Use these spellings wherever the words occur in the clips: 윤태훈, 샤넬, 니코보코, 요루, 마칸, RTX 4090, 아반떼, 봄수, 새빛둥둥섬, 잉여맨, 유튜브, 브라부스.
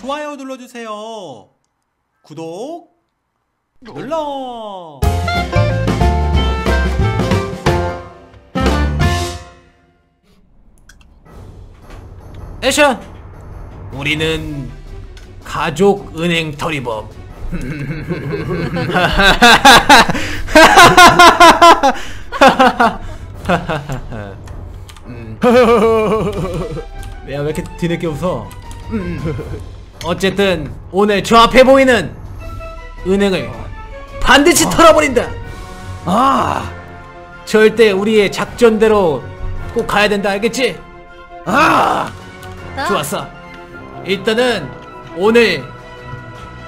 좋아요 눌러주세요. 구독 눌러. 액션! 우리는 가족은행 털이범. 야, 왜 이렇게 뒤늦게 웃어? 어쨌든 오늘 저 앞에 보이는 은행을 반드시 털어버린다. 절대 우리의 작전대로 꼭 가야 된다. 알겠지? 좋았어. 일단은 오늘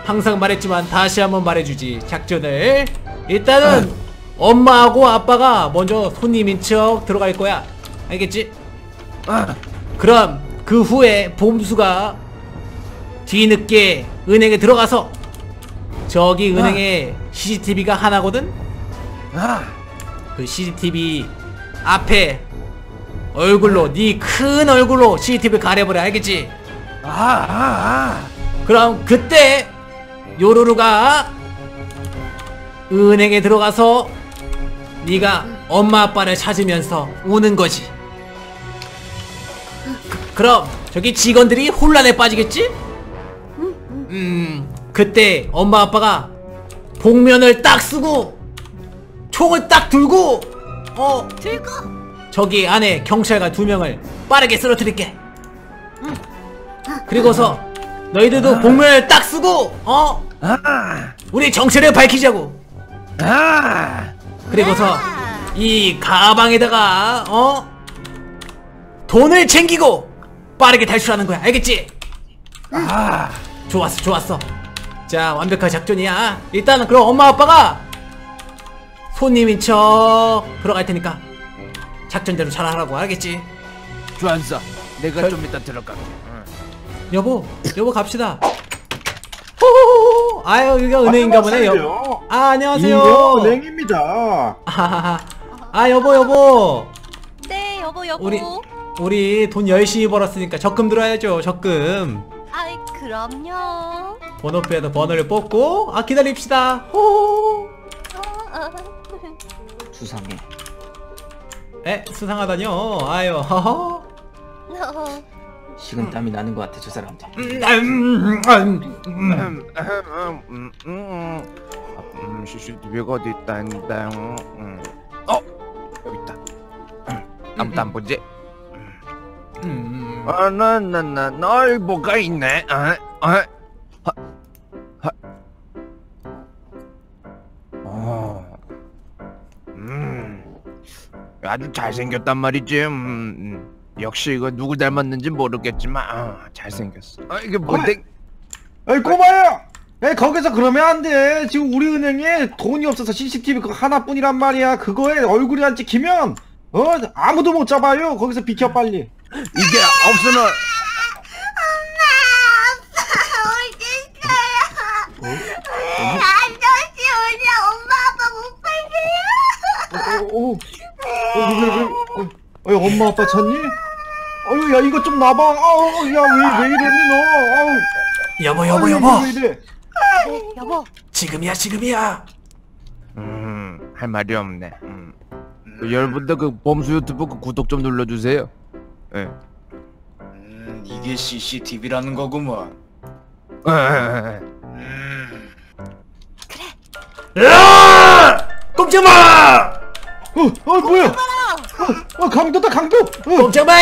항상 말했지만 다시 한번 말해주지. 작전을 일단은 엄마하고 아빠가 먼저 손님인 척 들어갈 거야. 알겠지? 그럼 그 후에 봄수가 뒤늦게 은행에 들어가서 저기 은행에 CCTV가 하나거든? 그 CCTV 앞에 얼굴로 네 큰 얼굴로 CCTV를 가려버려. 알겠지? 그럼 그때 요루루가 은행에 들어가서 네가 엄마 아빠를 찾으면서 우는 거지. 그럼 저기 직원들이 혼란에 빠지겠지? 그때 엄마 아빠가 복면을 딱 쓰고 총을 딱 들고 들고 저기 안에 경찰관 2명을 빠르게 쓰러뜨릴게. 그리고서 너희들도 복면을 딱 쓰고 우리 정체를 밝히자고. 그리고서 이 가방에다가 돈을 챙기고 빠르게 탈출하는 거야. 알겠지? 좋았어, 좋았어. 자, 완벽한 작전이야. 일단은 그럼 엄마 아빠가 손님인 척 들어갈 테니까 작전대로 잘 하라고. 알겠지? 좋았어. 내가 좀 이따 들어갈게. 여보 갑시다. 호호호호. 아유, 여기가 은행인가 보네. 아, 안녕하세요. 잉여맨입니다. 아, 여보. 네, 여보. 우리 돈 열심히 벌었으니까 적금 들어야죠. 적금. 아이, 그럼요. 번호표에다 번호를 뽑고 기다립시다. 호호. 수상해. 에? 수상하다뇨? 아유, 허허. 식은 땀이 나는 것 같아, 저 사람들. CCTV가 어디 있단다. 여기 있다. 아무도 안 보지? 나 뭐가 있네. 아주 잘생겼단 말이지. 역시 이거 누구 닮았는지 모르겠지만 잘생겼어. 이게 뭔데? 에이, 꼬마야! 에이, 거기서 그러면 안 돼. 지금 우리 은행에 돈이 없어서 CCTV 그거 하나뿐이란 말이야. 그거에 얼굴이 안 찍히면 아무도 못 잡아요. 거기서 비켜 빨리. 이게 없으면 엄마 아빠 어딨어요? 아저씨 우리 엄마 아빠 못 봤어요. 엄마 아빠 찾니? 야, 이거 좀 놔봐. 야, 왜 이랬니 너? 여보. 여보. 지금이야. 할 말이 없네. 여러분들 그 봄수 유튜브 그 구독 좀 눌러주세요. 예. 이게 CCTV라는 거구먼. 그래. 야! 꼼짝마! 뭐야? 강도다, 강도! 꼼짝마!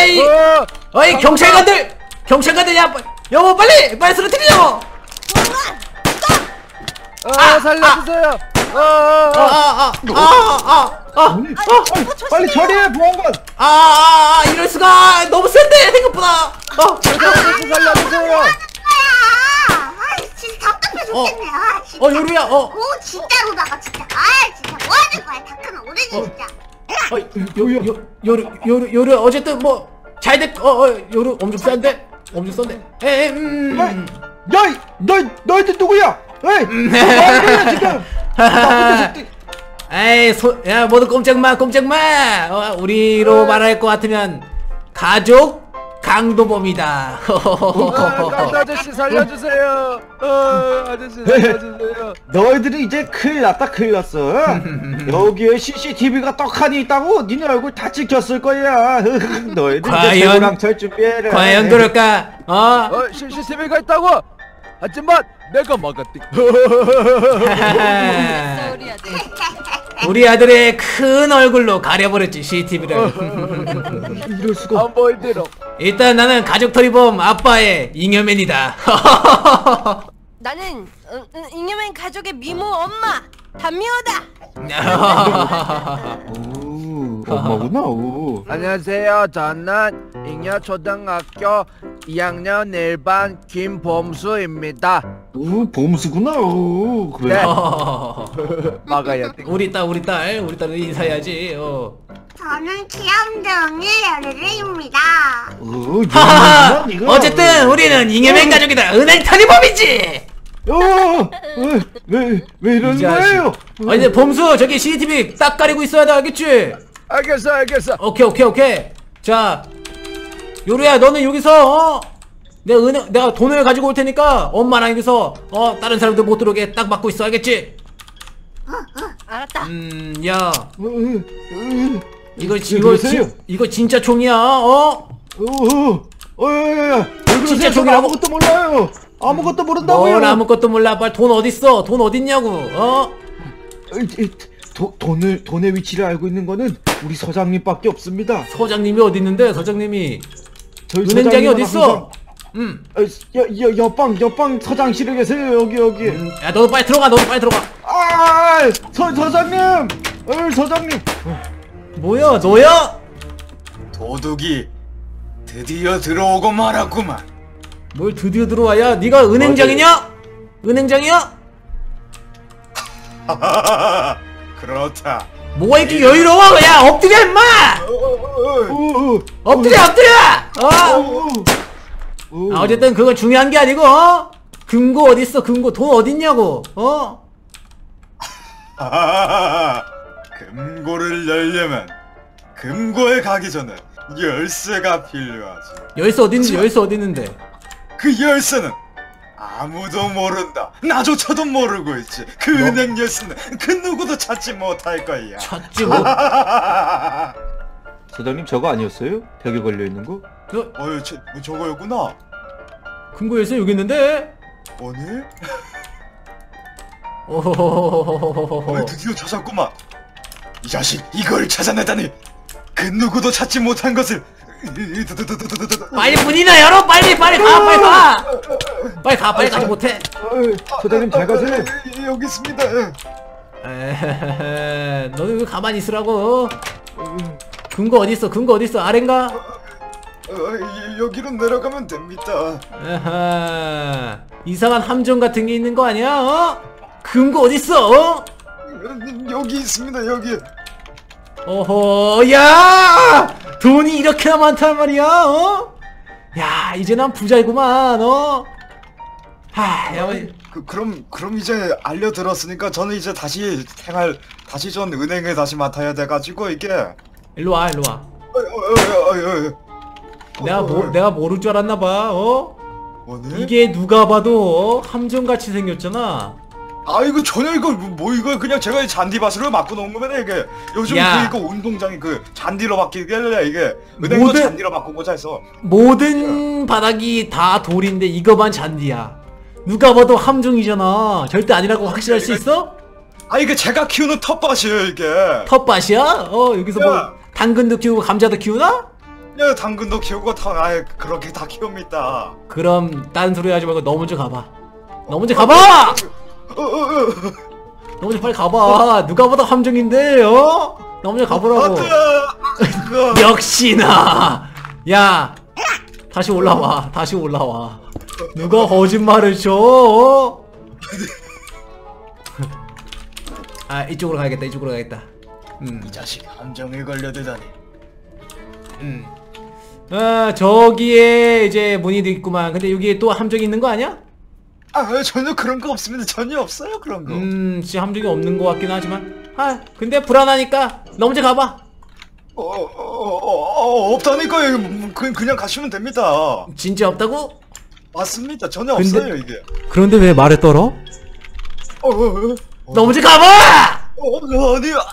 어이, 경찰관들! 야, 여보, 빨리 쓰러뜨리자고! 살려주세요! 빨리 처리해, 보안관! 이럴 수가! 너무 센데, 생각보다! 살려주세요! 진짜 답답해 죽겠네. 요루야. 오, 진짜로 나가 진짜. 진짜 뭐 하는 거야? 다크는 오래지 진짜. 요루야. 어쨌든 뭐 잘 됐. 요루 엄청 싼데. 너희들 누구야? 뭐하는 거야 지금? 나쁜데 새끼. 야, 모두 꼼짝마. 우리로 말할 것 같으면 가족 강도범이다. 강도 아저씨 살려주세요. 아저씨 살려주세요. 너희들이 이제 큰일 났다, 큰일 났어. 여기에 CCTV가 떡하니 있다고 니네 얼굴 다 찍혔을 거야. 너희들 이제 새우랑 철 준비해라. 과연 그럴까? CCTV가 있다고? 하지만 내가 막았디. 우리 아들의 큰 얼굴로 가려버렸지 CCTV를. 이럴 수가. 안 보이더라. 일단 나는 가족털이범 아빠의 잉여맨이다. 나는 잉여맨 가족의 미모 엄마 단미호다. 오, 엄마구나. 오. 안녕하세요. 저는 잉여초등학교 2학년 1반 김봄수입니다. 오, 봄수구나. 오, 그래. 네. 막아야 돼. 우리 딸 인사해야지. 저는 귀염둥이 연우입니다. 어쨌든 우리는 잉여맨 가족이다. 은행 탈의범이지. 왜 이러는 거예요? 아니, 근데 봄수 저기 CCTV 딱 가리고 있어야 돼, 알겠지? 알겠어. 오케이. 자, 요루야, 너는 여기서 내가 돈을 가지고 올 테니까 엄마랑 여기서 다른 사람들 못 들어오게 딱 막고 있어, 알겠지? 알았다. 야, 이거 진짜 총이야, 야, 진짜 총이라고? 아무것도 몰라요. 아무것도 모른다고요. 뭘 아무것도 몰라? 빨리 돈 어딨어? 돈 어딨냐고? 돈의 위치를 알고 있는 거는 우리 서장님밖에 없습니다. 서장님이 어디 있는데? 서장님이 은행장이 어디 있어? 옆방 서장실에 계세요. 여기. 야, 너도 빨리 들어가. 아, 서장님. 서장님. 뭐야, 너야? 도둑이 드디어 들어오고 말았구만. 뭘 드디어 들어와야? 네가 은행장이냐? 은행장이야? 그렇다. 뭐가 이렇게 여유로워? 야, 엎드려 임마! 엎드려! 어쨌든 그건 중요한 게 아니고, 금고 어딨어? 금고 돈 어딨냐고? 금고를 열려면 금고에 가기 전에 열쇠가 필요하지. 열쇠 어딨는데? 그 열쇠는 아무도 모른다. 나조차도 모르고 있지. 그 은행 열쇠는 그 누구도 찾지 못할 거야. 서장님, 저거 아니었어요? 벽에 걸려있는 거? 저거였구나. 금고 열쇠 여기 있는데? 아니? 드디어 찾았구만. 이 자식, 이걸 찾아내다니. 그 누구도 찾지 못한 것을. 빨리 문이나 열어. 빨리 가. 가지 못해. 소장님, 잘 가세요. 여기 있습니다. 너는 왜 가만히 있으라고? 금고 어디 있어? 아래인가? 여기로 내려가면 됩니다. 이상한 함정 같은 게 있는 거 아니야? 금고 어디 있어? 여기 있습니다. 여기. 야! 돈이 이렇게나 많단 말이야, 야, 이제 난 부자이구만, 그럼 이제 알려들었으니까 저는 이제 전 은행에 다시 맡아야 돼가지고, 이게. 일로와. 내가 모를 줄 알았나봐, 이게 누가 봐도, 함정같이 생겼잖아. 아이고, 전혀 이거 그냥 제가 이 잔디밭으로 바꿔 놓은 거면 이게 요즘 그 운동장이 그 잔디로 바뀌길래 이게 은행도 모든, 잔디로 바꾸고자 해서 모든 바닥이 다 돌인데 이거만 잔디야. 누가 봐도 함정이잖아. 절대 아니라고 확실할 수 있어? 이게 제가 키우는 텃밭이에요, 이게. 텃밭이야? 여기서 뭐 당근도 키우고 감자도 키우나? 예, 당근도 키우고 그렇게 다 키웁니다. 그럼 딴 소리 하지 말고 너 먼저 가봐. 너 먼저 빨리 가봐. 누가 봐도 함정인데, 너 먼저 가보라고. 역시나. 야, 다시 올라와. 누가 거짓말을 쳐? 이쪽으로 가야겠다. 이 자식, 함정에 걸려들다니. 저기에 이제 문이 있구만. 근데 여기에 또 함정이 있는 거 아니야? 전혀 그런 거 없습니다. 전혀 없어요, 그런 거. 진짜 함정이 없는 거 같긴 하지만. 근데 불안하니까 너 먼저 가봐. 없다니까요. 그냥 가시면 됩니다. 진짜 없다고? 맞습니다. 전혀 근데, 없어요 이게. 그런데 왜 말에 떨어? 너 먼저 가봐!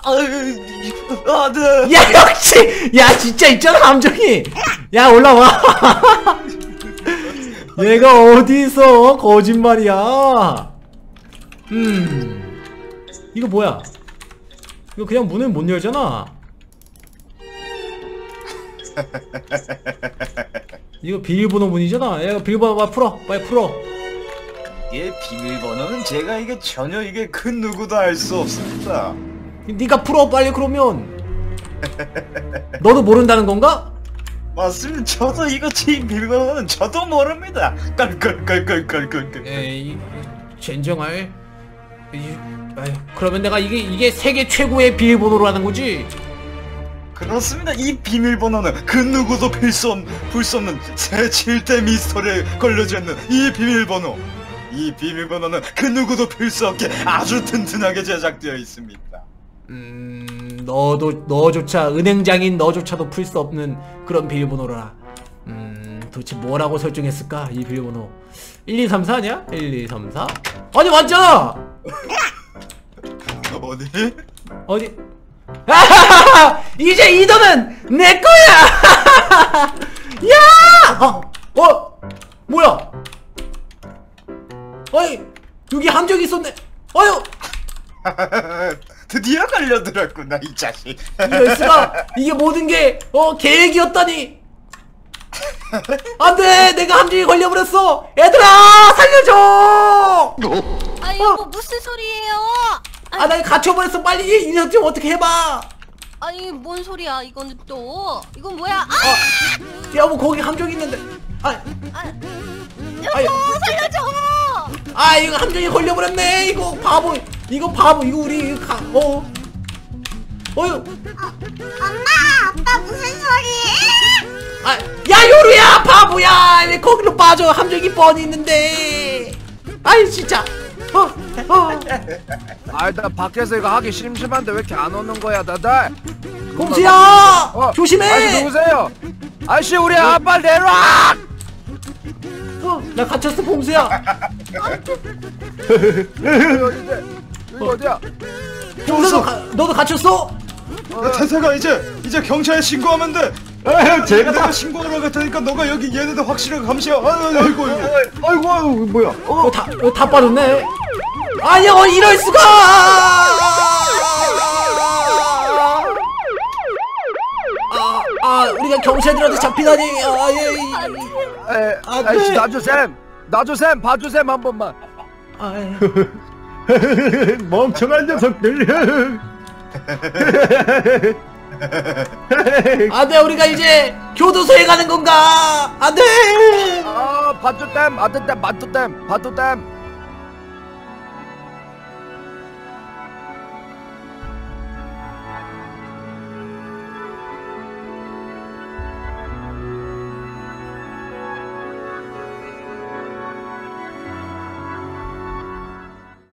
아니, 네. 야, 역시! 야, 진짜 있잖아, 감정이! 야, 올라와! 얘가 어디 있어? 거짓말이야! 이거 뭐야? 이거 그냥 문을 못 열잖아? 이거 비밀번호 문이잖아? 야, 비밀번호 풀어! 빨리 풀어! 이게 비밀번호는 제가 이게 전혀 이게 그 누구도 알 수 없습니다. 니가 풀어 빨리 그러면. 너도 모른다는 건가? 맞습니다. 저도 이거 제 비밀번호는 저도 모릅니다. 깔깔깔깔깔깔깔. 에이 젠정할. 아유 그러면 내가 이게 세계 최고의 비밀번호라는 거지? 그렇습니다. 이 비밀번호는 그 누구도 풀 수 없는 제 7대 미스터리에 걸려져 있는 이 비밀번호. 이 비밀번호는 그 누구도 풀 수 없게 아주 튼튼하게 제작되어 있습니다. 너조차 은행장인 너조차도 풀 수 없는 그런 비밀번호라. 도대체 뭐라고 설정했을까 이 비밀번호. 1234 아니야? 1234? 아니 맞잖아! 어디? 아하하하! 이제 이더는 내 거야! 야! 뭐야? 어이! 여기 함정이 있었네! 어휴! 드디어 걸려들었구나 이 자식. 이럴수가. 이게 모든게 계획이었다니. 안돼 내가 함정이 걸려버렸어. 얘들아 살려줘. 아이고 뭐 무슨 소리예요. 아 나 갇혀버렸어. 빨리 이 녀석 좀 어떻게 해봐. 아니 뭔 소리야 이건 또. 이건 뭐야. 아! 여보 거기 함정이 있는데. 여보 살려줘. 아 이거 함정이 걸려버렸네. 이거 바보 이거 우리 이거 엄마 아빠 무슨 소리. 아야 요루야 바보야 왜 거기로 빠져. 함정이 뻔히 있는데. 아이 진짜. 아이 나 밖에서 이거 하기 심심한데 왜 이렇게 안 오는 거야 다들. 곰수야 조심해. 아저씨 누구세요. 아저씨 우리 아빠 내놔. 나 갇혔어 봄수야. 어디야? 봄수 너도 갇혔어? 태태가 이제 경찰에 신고하면 돼. 제가 신고하러 갔다니까 너가 여기 얘네들 확실하게 감시해. 아이고 뭐야? 다 빠졌네. 아니 이럴 수가! 우리가 경찰들한테 잡히다니. 아이씨 나주쌤 봐주쌤 한 번만. 멍청한 녀석들. 안돼 우리가 이제 교도소에 가는 건가. 안돼. 아 봐주쌤 아드쌤 맞주쌤 봐주쌤.